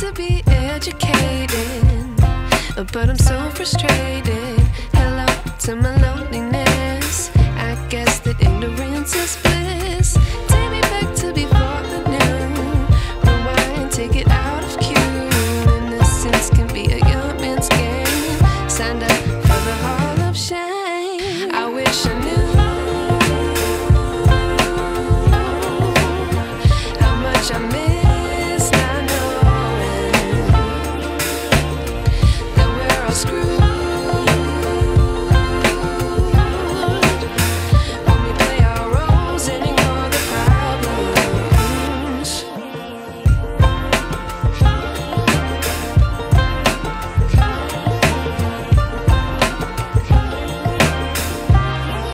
to be educated, but I'm so frustrated. Hello to my loneliness. I guess that ignorance is